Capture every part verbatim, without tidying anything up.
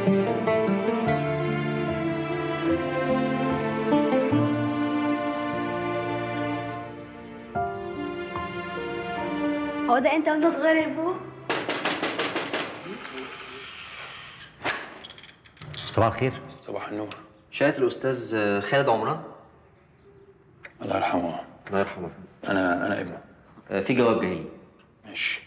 هو ده انت وانت صغير يا بابا؟ صباح الخير. صباح النور. شايف الاستاذ خالد عمران؟ الله يرحمه. الله يرحمه. انا انا ابنه. في جواب جاي. ماشي.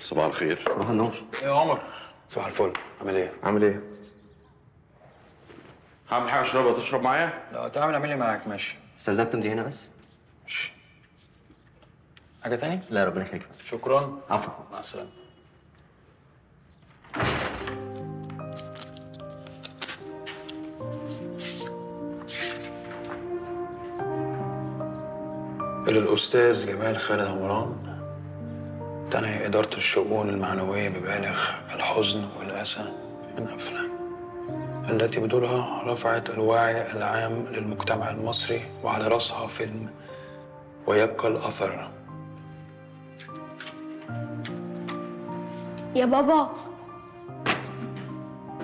صباح الخير. صباح النور. ايه يا عمر؟ صباح الفل. عامل ايه؟ عامل ايه؟ هعمل حاجه اشربها، تشرب معايا؟ لا تعمل اعمل لي معاك. ماشي. استاذنت دي هنا بس؟ ماشي. حاجه تاني؟ لا ربنا يخليك. شكرا. عفوا. مع السلامه. إلى الأستاذ جمال خالد عمران، تنهي إدارة الشؤون المعنوية ببالغ الحزن والأسى من أفلام التي بدورها رفعت الوعي العام للمجتمع المصري، وعلى رأسها فيلم ويبقى الأثر. يا بابا،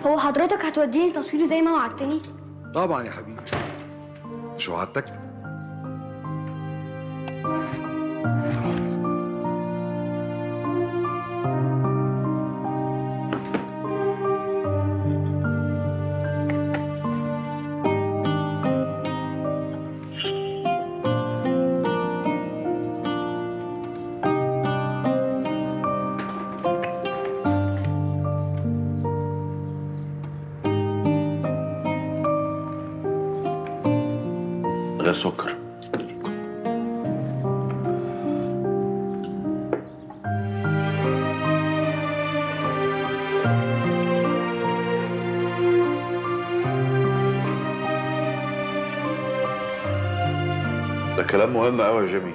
هو حضرتك هتوديني تصوير زي ما وعدتني؟ طبعا يا حبيبي، مش وعدتك؟ غير سكر. ده كلام مهم قوي يا جيمي.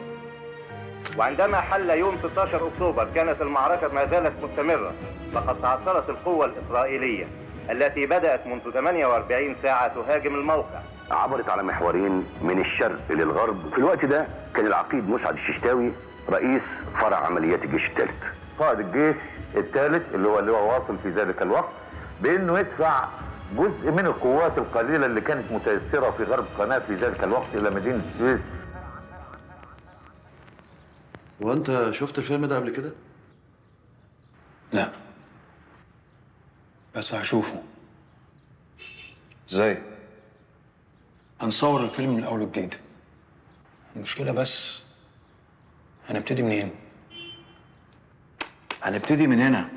وعندما حل يوم ستة عشر أكتوبر كانت المعركة ما زالت مستمرة، لقد تعثرت القوة الإسرائيلية التي بدأت منذ ثمانية وأربعين ساعة تهاجم الموقع. عبرت على محورين من الشرق للغرب. في الوقت ده كان العقيد مشعد الششتاوي رئيس فرع عمليات الجيش الثالث، قائد الجيش الثالث اللي هو اللي هو واصل في ذلك الوقت بانه يدفع جزء من القوات القليله اللي كانت متيسره في غرب قناه في ذلك الوقت الى مدينه السويس. وانت شفت الفيلم ده قبل كده؟ لا بس هشوفه. ازاي؟ هنصور الفيلم من اول وجديد. المشكله بس هنبتدي منين؟ هنبتدي من هنا.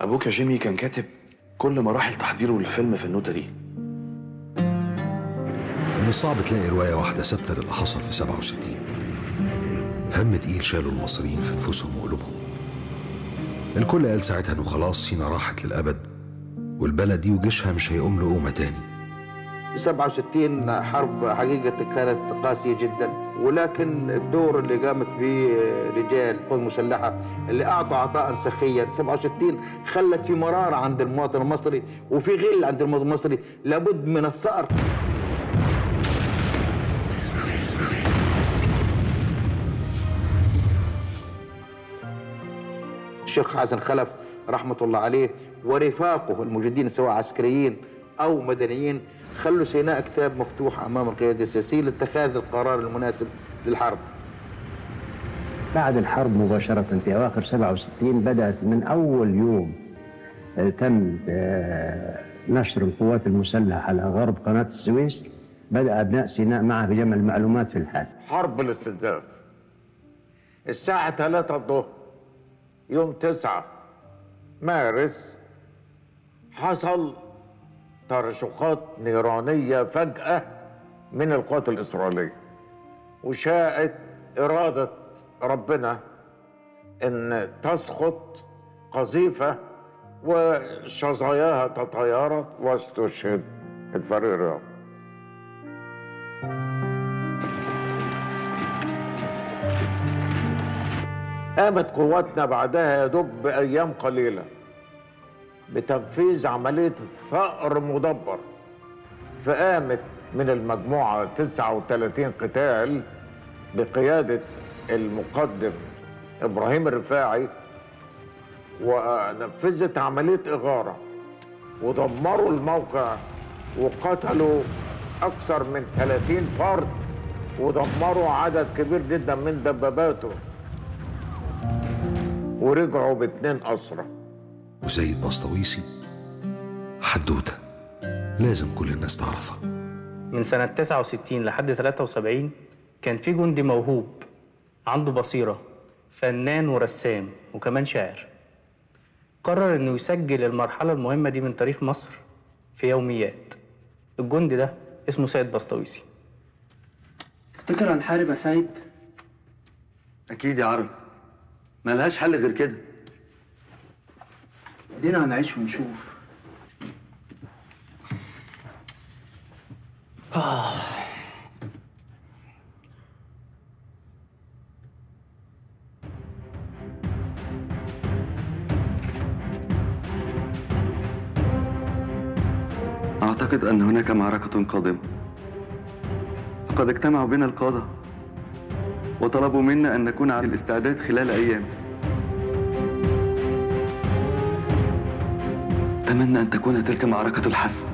ابوك يا جيمي كان كاتب كل مراحل تحضيره للفيلم في النوتة دي. من الصعب تلاقي روايه واحده ثابته للي حصل في سبعة وستين. هم تقيل شالوا المصريين في نفوسهم وقلوبهم. الكل قال ساعتها انه خلاص سينا راحت للابد، والبلد دي وجيشها مش هيقوم لقومه تاني. سبعة وستين حرب حقيقة كانت قاسية جدا، ولكن الدور اللي قامت به رجال القوى المسلحة اللي أعطوا عطاء سخيا. سبعة وستين خلت في مرارة عند المواطن المصري وفي غل عند المواطن المصري، لابد من الثأر. الشيخ حسن خلف رحمة الله عليه ورفاقه الموجودين سواء عسكريين أو مدنيين خلوا سيناء كتاب مفتوح أمام القيادة السياسية لاتخاذ القرار المناسب للحرب. بعد الحرب مباشرة في أواخر سبعة وستين بدأت من أول يوم تم نشر القوات المسلحة على غرب قناة السويس، بدأ أبناء سيناء معه بجمع المعلومات في الحال. حرب الاستنزاف الساعة ثلاثة الظهر يوم تسعة مارس حصل ترشقات نيرانية فجأة من القوات الإسرائيلية، وشاءت إرادة ربنا أن تسقط قذيفة وشظاياها تطايرت واستشهد الفريق الرابع. قامت قواتنا بعدها يدب أيام قليلة بتنفيذ عملية ثأر مدبر، فقامت من المجموعة تسعة وثلاثين قتال بقيادة المقدم إبراهيم الرفاعي ونفذت عملية إغارة ودمروا الموقع وقتلوا أكثر من ثلاثين فرد ودمروا عدد كبير جدا من دباباته ورجعوا باتنين أسرى. وسيد بسطويسي حدوتة لازم كل الناس تعرفها. من سنة تسعة وستين لحد ثلاثة وسبعين كان في جندي موهوب عنده بصيرة، فنان ورسام وكمان شاعر، قرر انه يسجل المرحلة المهمة دي من تاريخ مصر في يوميات. الجندي ده اسمه سيد بسطويسي. تفتكر هنحارب يا سيد؟ أكيد يا عربي، ملهاش حل غير كده، دينا هنعيش ونشوف. آه. أعتقد أن هناك معركة قادمة. قد اجتمعوا بنا القادة وطلبوا منا أن نكون على الاستعداد خلال أيام. أتمنى أن تكون تلك معركة الحسم.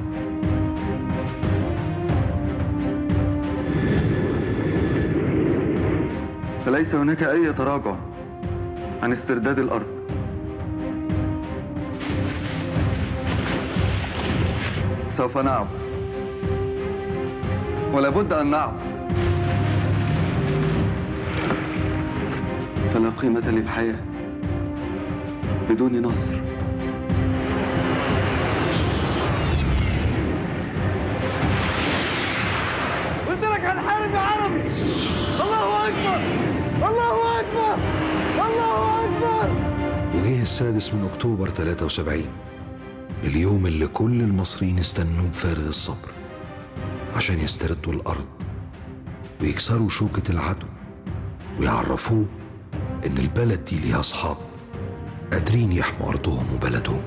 فليس هناك أي تراجع عن استرداد الأرض. سوف نعم، ولابد أن نعم، فلا قيمة للحياة بدون نصر. قلت لك هنحارب يا عربي. الله أكبر، الله أكبر، الله أكبر. وجه السادس من أكتوبر ثلاثة وسبعين، اليوم اللي كل المصريين استنوه بفارغ الصبر عشان يستردوا الأرض ويكسروا شوكة العدو ويعرفوه إن البلد دي ليها أصحاب قادرين يحموا أرضهم وبلدهم.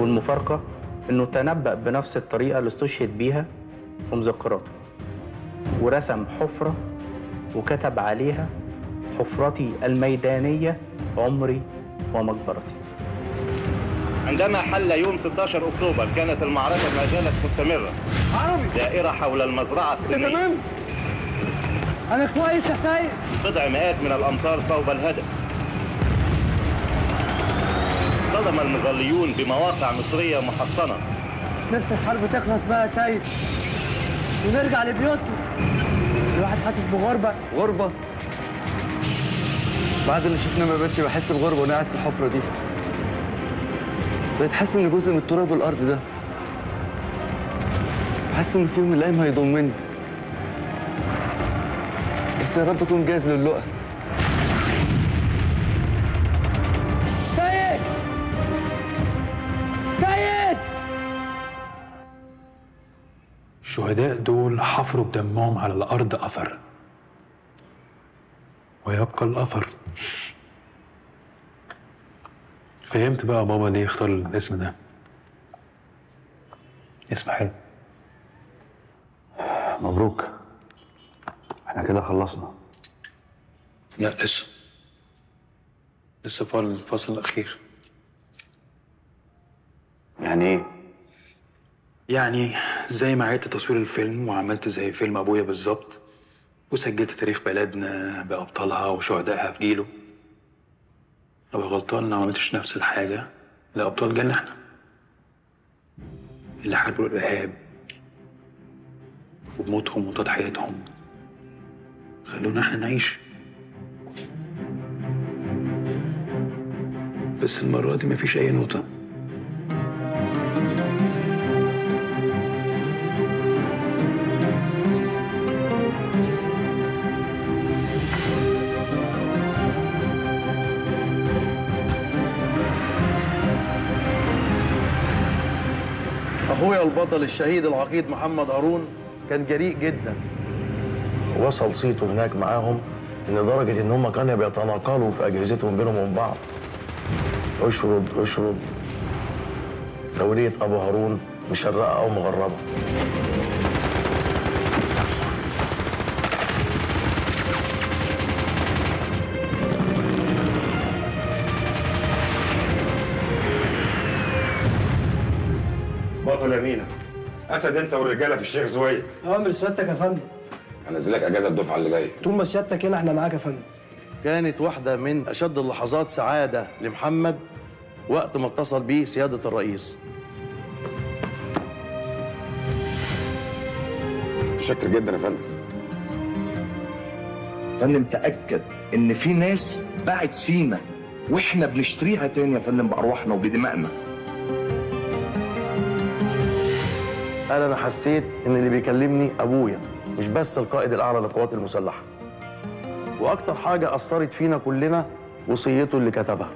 والمفارقة إنه تنبأ بنفس الطريقة اللي استشهد بيها في مذكراته، ورسم حفرة وكتب عليها: حفرتي الميدانية عمري ومقبرتي. عندما حل يوم ستة عشر أكتوبر كانت المعركة ما زالت مستمرة، دائرة حول المزرعة الصينية. تمام، أنا كويس يا سيد. بضع مئات من الأمتار صوب الهدف. صدم المظليون بمواقع مصرية محصنة. نفس الحرب تخلص بقى يا سيد ونرجع لبيوتنا. الواحد حاسس بغربة. غربة؟ بعد اللي شفنا ما بقتش بحس بغربة وانا قاعد في الحفرة دي. بقيت حاسس ان جزء من التراب والارض ده، بحس ان في يوم من الايام هيضمني، بس يا رب اكون جاهز للقاء. سيد! سيد! الشهداء دول حفروا بدمهم على الأرض أثر، ويبقى الأثر. فهمت بقى بابا ليه اختار الاسم ده، اسم حلو. مبروك، احنا كده خلصنا. لا لسه، لسه فاضل الفصل الأخير. يعني إيه؟ يعني زي ما عدت تصوير الفيلم وعملت زي فيلم أبويا بالظبط، وسجلت تاريخ بلدنا بأبطالها وشهدائها في جيله. لو غلطان لو ما عملتش نفس الحاجة لأبطال جالنا احنا اللي حاربوا الإرهاب وبموتهم وتضحياتهم خلونا احنا نعيش. بس المرة دي مفيش أي نقطة. أخويا البطل الشهيد العقيد محمد هارون كان جريء جدا. وصل صيته هناك معاهم لدرجة إن هم كانوا بيتناقلوا في أجهزتهم بينهم وبين بعض. اشرد اشرد تولية أبو هارون مشرقة أو مغربة. الخطوة اليمينة. أسد أنت والرجالة في الشيخ زويد. أوامر سيادتك يا فندم. هنزلك أجازة الدفعة اللي جاية. طول ما سيادتك هنا إحنا معاك يا فندم. كانت واحدة من أشد اللحظات سعادة لمحمد وقت ما اتصل بيه سيادة الرئيس. متشكر جدا يا فندم. يا فندم تأكد إن في ناس باعت سينا وإحنا بنشتريها تاني يا فندم بأرواحنا وبدمائنا. قال أنا حسيت إن اللي بيكلمني أبويا، مش بس القائد الأعلى للقوات المسلحة. وأكتر حاجة أثرت فينا كلنا وصيته اللي كتبها.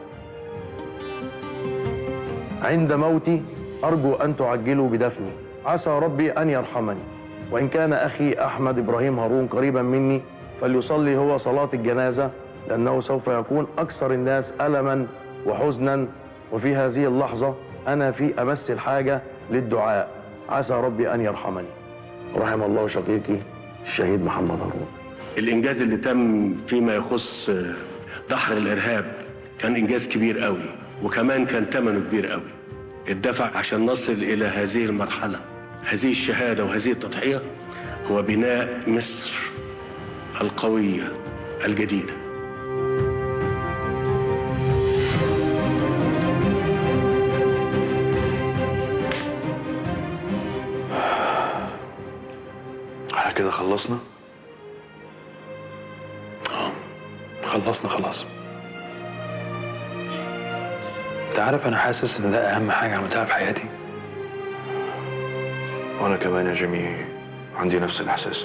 عند موتي أرجو أن تعجلوا بدفني، عسى ربي أن يرحمني، وإن كان أخي أحمد إبراهيم هارون قريبا مني فليصلي هو صلاة الجنازة، لأنه سوف يكون أكثر الناس ألما وحزنا، وفي هذه اللحظة أنا في أمس الحاجة للدعاء، عسى ربي أن يرحمني. رحم الله شقيقي الشهيد محمد هارون. الإنجاز اللي تم فيما يخص دحر الإرهاب كان إنجاز كبير قوي، وكمان كان ثمنه كبير قوي، الدفع عشان نصل إلى هذه المرحلة. هذه الشهادة وهذه التضحية هو بناء مصر القوية الجديدة. على كده خلصنا؟ اه خلصنا خلاص. انت عارف انا حاسس ان ده اهم حاجه عملتها في حياتي. وانا كمان يا جيمي عندي نفس الاحساس.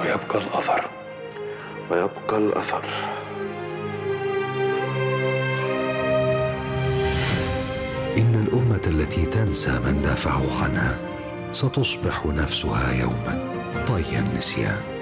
ويبقى الاثر. ويبقى الاثر. إن الأمة التي تنسى من دافعوا عنها ستصبح نفسها يوما طي النسيان.